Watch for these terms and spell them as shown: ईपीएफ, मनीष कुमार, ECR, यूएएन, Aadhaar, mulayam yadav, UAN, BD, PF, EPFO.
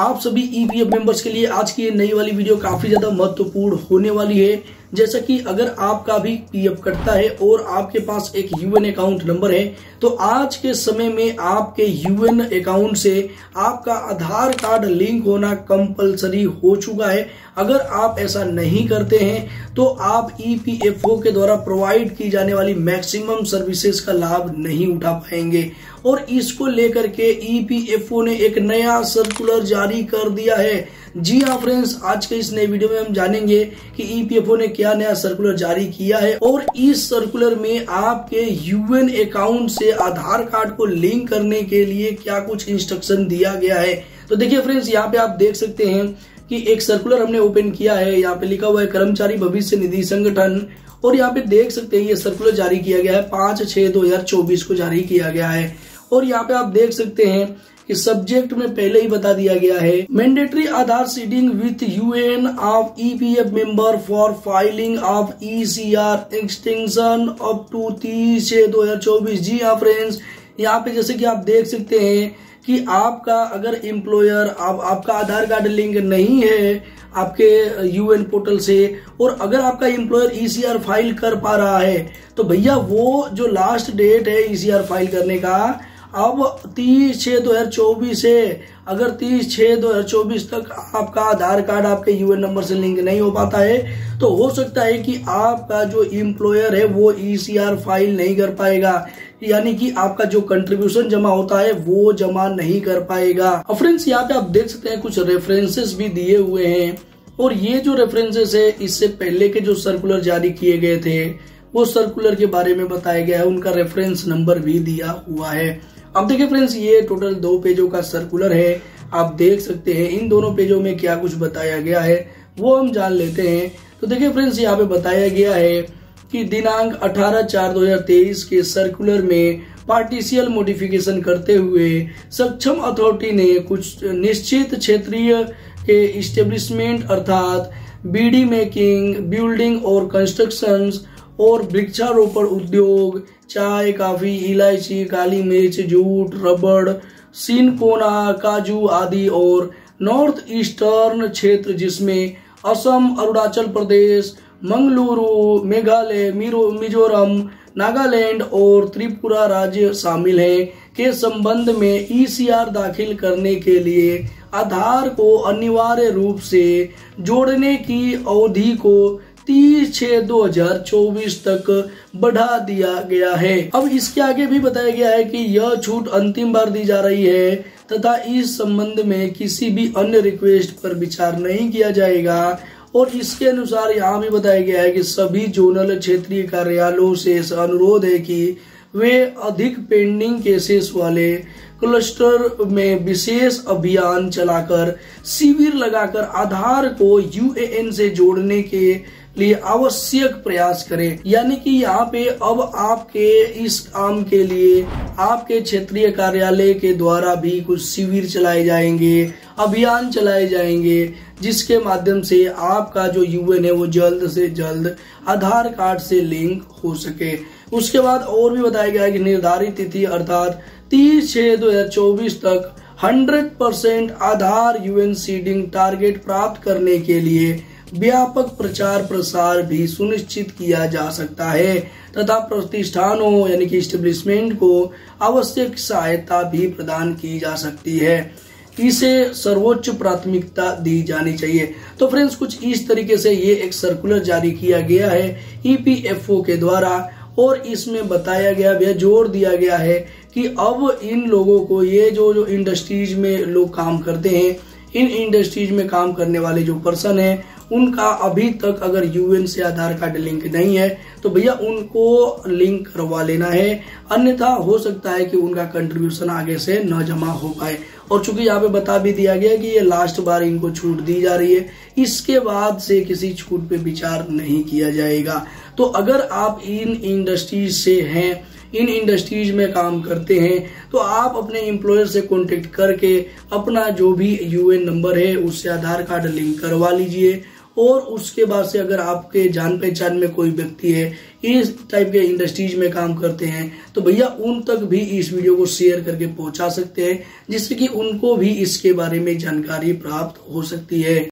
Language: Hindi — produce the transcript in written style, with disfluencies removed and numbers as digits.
आप सभी ईपीएफ मेंबर्स के लिए आज की ये नई वाली वीडियो काफी ज्यादा महत्वपूर्ण होने वाली है। जैसा कि अगर आपका भी पीएफ कटता है और आपके पास एक यूएन अकाउंट नंबर है तो आज के समय में आपके यूएन अकाउंट से आपका आधार कार्ड लिंक होना कंपलसरी हो चुका है। अगर आप ऐसा नहीं करते हैं तो आप ईपीएफओ के द्वारा प्रोवाइड की जाने वाली मैक्सिमम सर्विसेज का लाभ नहीं उठा पाएंगे। और इसको लेकर के ईपीएफओ ने एक नया सर्कुलर जारी कर दिया है। जी हाँ फ्रेंड्स, आज के इस नए वीडियो में हम जानेंगे कि ईपीएफओ ने क्या नया सर्कुलर जारी किया है और इस सर्कुलर में आपके यूएन अकाउंट से आधार कार्ड को लिंक करने के लिए क्या कुछ इंस्ट्रक्शन दिया गया है। तो देखिए फ्रेंड्स, यहाँ पे आप देख सकते हैं कि एक सर्कुलर हमने ओपन किया है। यहाँ पे लिखा हुआ है कर्मचारी भविष्य निधि संगठन और यहाँ पे देख सकते हैं ये सर्कुलर जारी किया गया है 5/6/2024 को जारी किया गया है। और यहाँ पे आप देख सकते हैं कि सब्जेक्ट में पहले ही बता दिया गया है mandatory Aadhaar seeding with UAN of ईपीएफ member for filing of ECR extension up to 30/6/2024। जी हाँ फ्रेंड्स, यहाँ पे जैसे कि आप देख सकते हैं कि आपका अगर एम्प्लॉयर आपका आधार कार्ड लिंक नहीं है आपके यूएन पोर्टल से और अगर आपका एम्प्लॉयर ईसीआर फाइल कर पा रहा है तो भैया वो जो लास्ट डेट है ईसीआर फाइल करने का अब 30/6/2024 है। अगर 30/6/2024 तक आपका आधार कार्ड आपके यूएन नंबर से लिंक नहीं हो पाता है तो हो सकता है कि आपका जो एम्प्लॉयर है वो ईसीआर फाइल नहीं कर पाएगा, यानी कि आपका जो कंट्रीब्यूशन जमा होता है वो जमा नहीं कर पाएगा। और फ्रेंड्स, यहाँ पे आप देख सकते हैं कुछ रेफरेंसेस भी दिए हुए हैं और ये जो रेफरेंसेस है इससे पहले के जो सर्कुलर जारी किए गए थे वो सर्कुलर के बारे में बताया गया है, उनका रेफरेंस नंबर भी दिया हुआ है। अब देखिए फ्रेंड्स, ये टोटल 2 पेजों का सर्कुलर है। आप देख सकते हैं इन दोनों पेजों में क्या कुछ बताया गया है वो हम जान लेते हैं। तो देखिए फ्रेंड्स, यहाँ पे बताया गया है कि दिनांक 18/4/2023 के सर्कुलर में पार्टिशियल मॉडिफिकेशन करते हुए सक्षम अथॉरिटी ने कुछ निश्चित क्षेत्रीय के इस्टेब्लिशमेंट अर्थात बीडी मेकिंग, बिल्डिंग और कंस्ट्रक्शंस और वृक्षारोपण उद्योग, चाय, कॉफी, इलायची, काली मिर्च, जूट, रबड़, सिनकोना, काजू आदि और नॉर्थ ईस्टर्न क्षेत्र जिसमें असम, अरुणाचल प्रदेश, मंगलुरु, मेघालय, मिजोरम, नागालैंड और त्रिपुरा राज्य शामिल हैं के संबंध में ईसीआर दाखिल करने के लिए आधार को अनिवार्य रूप से जोड़ने की अवधि को 30/6/2024 तक बढ़ा दिया गया है। अब इसके आगे भी बताया गया है कि यह छूट अंतिम बार दी जा रही है तथा इस संबंध में किसी भी अन्य रिक्वेस्ट पर विचार नहीं किया जाएगा। और इसके अनुसार यहाँ भी बताया गया है कि सभी जोनल क्षेत्रीय कार्यालयों से अनुरोध है कि वे अधिक पेंडिंग केसेस वाले क्लस्टर में विशेष अभियान चलाकर शिविर लगाकर आधार को यूएएन से जोड़ने के लिए आवश्यक प्रयास करें। यानी कि यहाँ पे अब आपके इस काम के लिए आपके क्षेत्रीय कार्यालय के द्वारा भी कुछ शिविर चलाए जाएंगे, अभियान चलाए जाएंगे जिसके माध्यम से आपका जो यूएन है वो जल्द से जल्द आधार कार्ड से लिंक हो सके। उसके बाद और भी बताया गया है कि निर्धारित तिथि अर्थात 30/6/2024 तक 100% आधार यूएन सीडिंग टारगेट प्राप्त करने के लिए व्यापक प्रचार प्रसार भी सुनिश्चित किया जा सकता है तथा प्रतिष्ठानों यानी कि एस्टेब्लिशमेंट को आवश्यक सहायता भी प्रदान की जा सकती है। इसे सर्वोच्च प्राथमिकता दी जानी चाहिए। तो फ्रेंड्स, कुछ इस तरीके से ये एक सर्कुलर जारी किया गया है ईपीएफओ के द्वारा और इसमें बताया गया भी जोर दिया गया है कि अब इन लोगों को ये जो इंडस्ट्रीज में लोग काम करते हैं, इन इंडस्ट्रीज में काम करने वाले जो पर्सन हैं उनका अभी तक अगर यूएन से आधार कार्ड लिंक नहीं है तो भैया उनको लिंक करवा लेना है, अन्यथा हो सकता है कि उनका कंट्रीब्यूशन आगे से न जमा हो पाए। और चूंकि यहाँ पे बता भी दिया गया कि ये लास्ट बार इनको छूट दी जा रही है, इसके बाद से किसी छूट पे विचार नहीं किया जाएगा। तो अगर आप इन इंडस्ट्रीज से हैं, इन इंडस्ट्रीज में काम करते हैं तो आप अपने एम्प्लॉयर से कांटेक्ट करके अपना जो भी यूएन नंबर है उससे आधार कार्ड लिंक करवा लीजिए और उसके बाद से अगर आपके जान पहचान में कोई व्यक्ति है इस टाइप के इंडस्ट्रीज में काम करते हैं तो भैया उन तक भी इस वीडियो को शेयर करके पहुंचा सकते हैं जिससे कि उनको भी इसके बारे में जानकारी प्राप्त हो सकती है।